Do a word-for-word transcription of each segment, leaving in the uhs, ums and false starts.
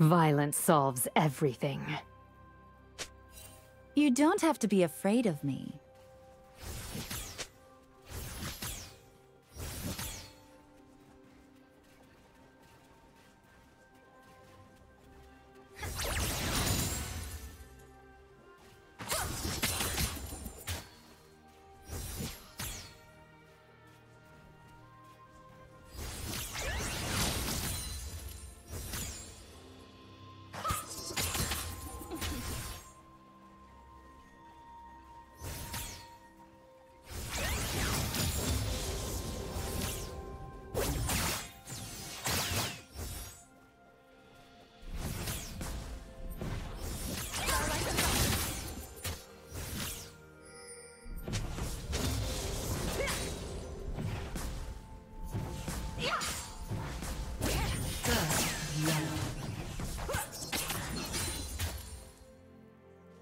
Violence solves everything. You don't have to be afraid of me.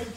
Red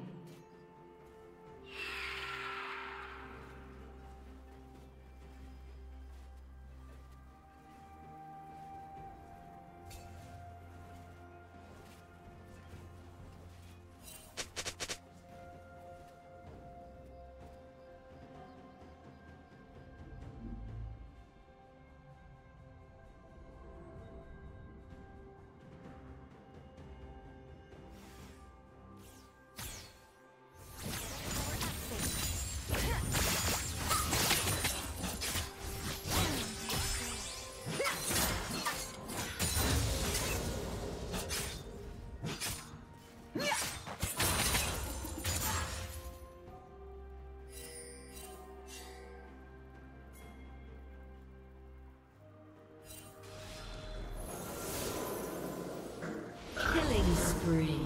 Spree.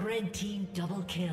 Red team double kill.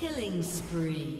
Killing spree.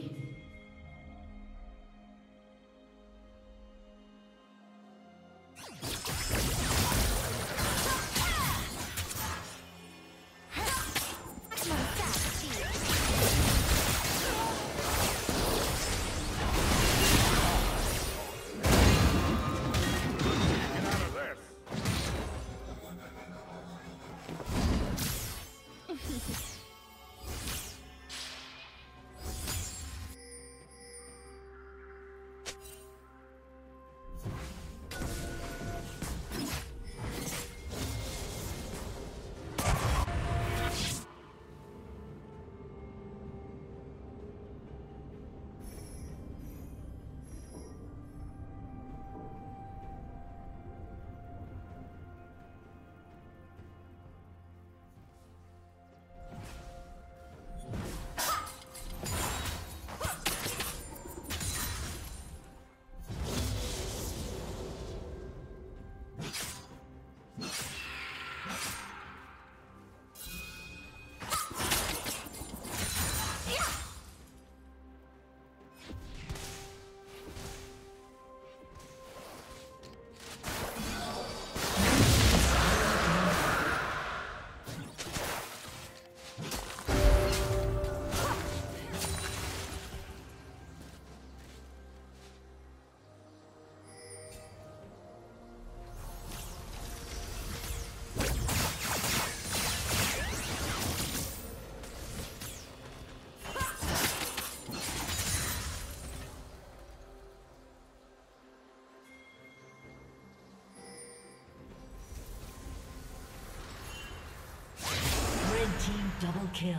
kill.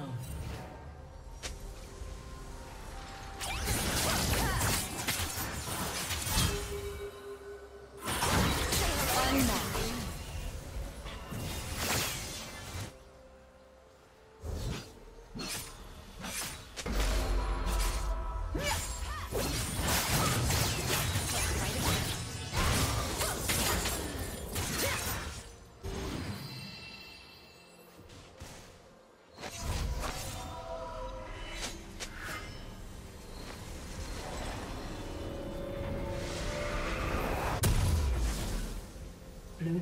Blue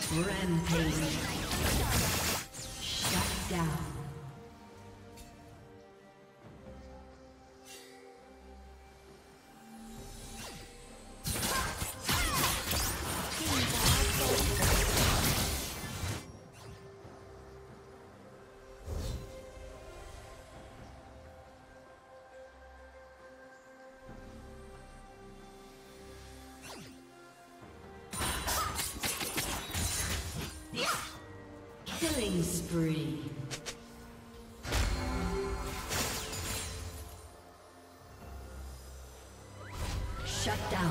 Killing spree. Shut down.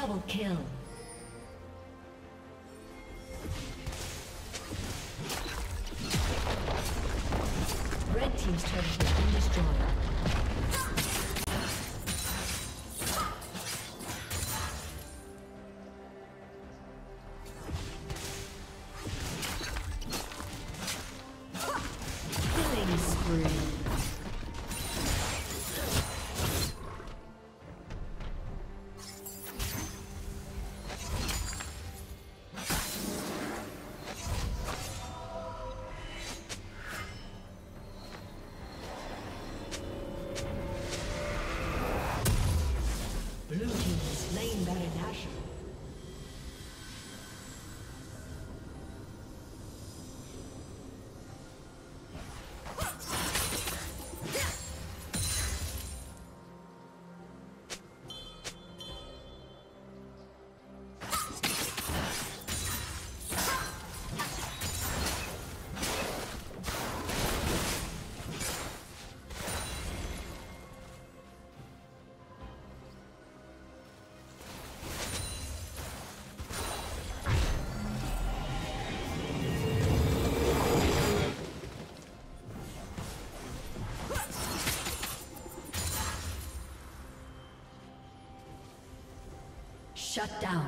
Double kill. Red team's turret has been destroyed. Shut down.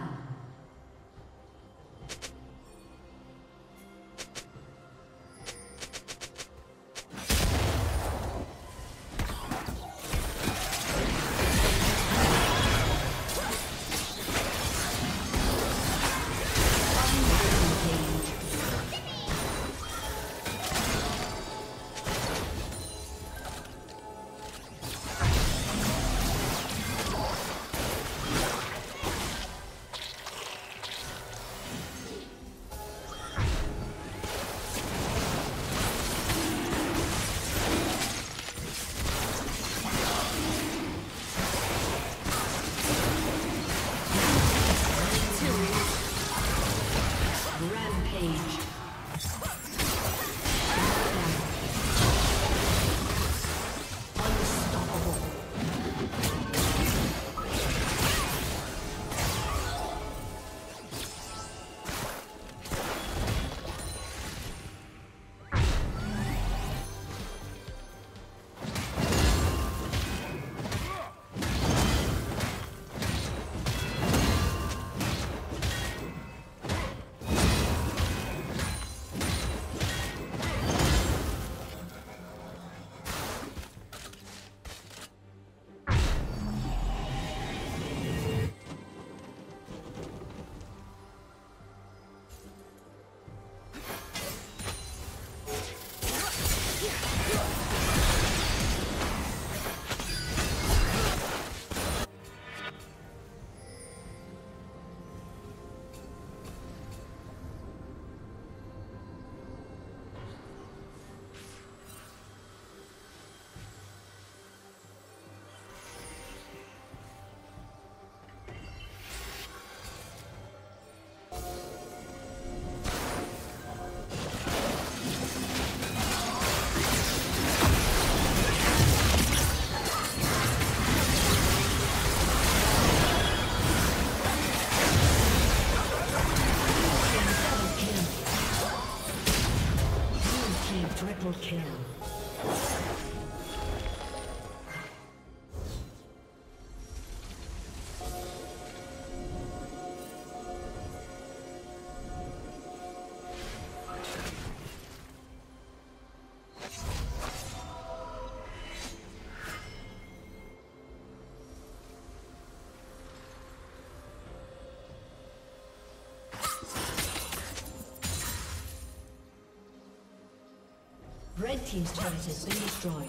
Kill. Red team's turret has been destroyed.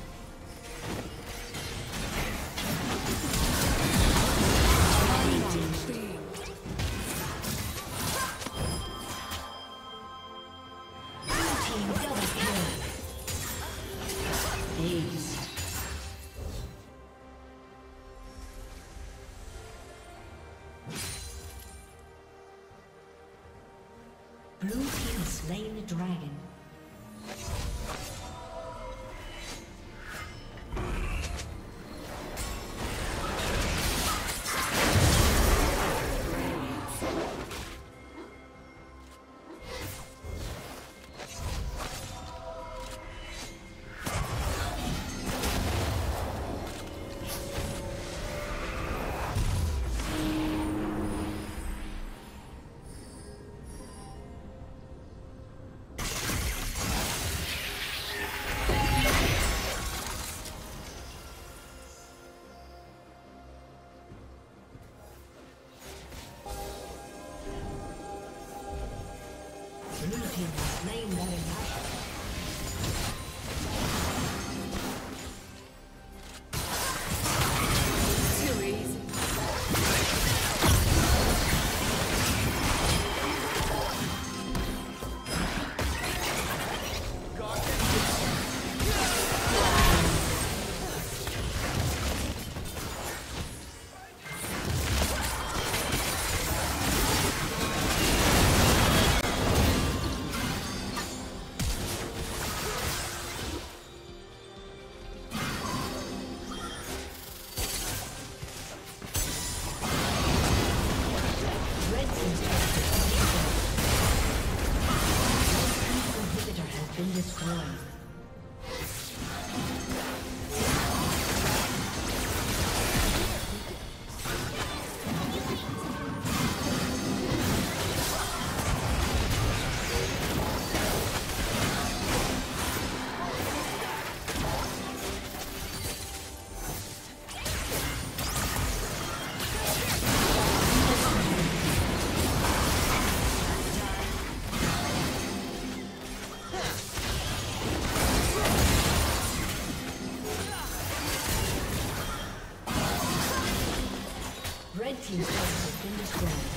Team's turret has been destroyed.